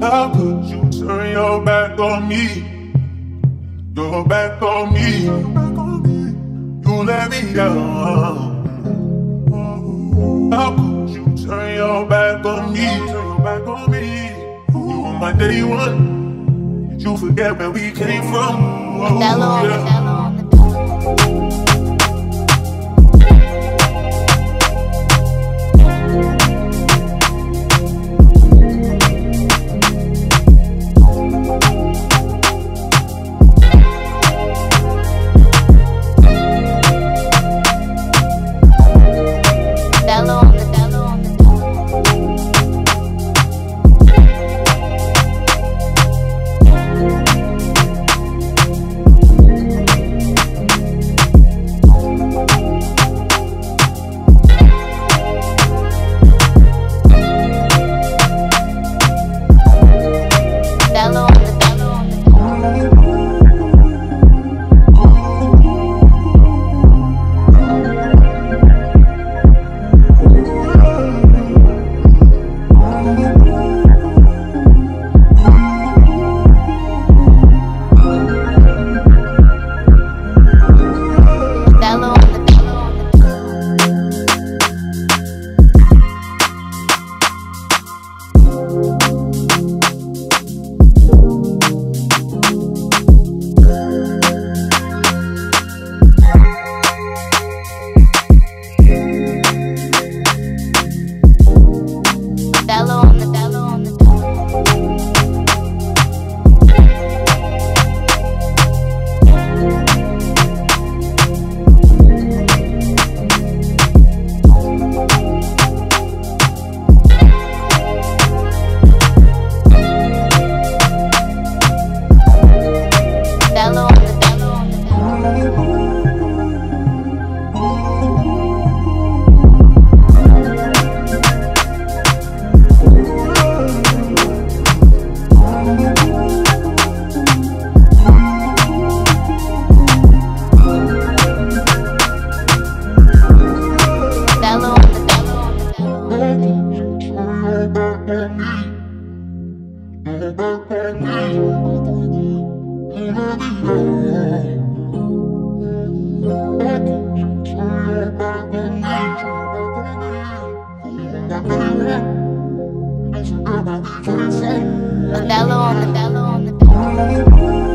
How could you turn your back on me? Your back on me. You let me down. How could you turn your back on me? You were my day one. Did you forget where we came from? Oh, yeah. Modelo on the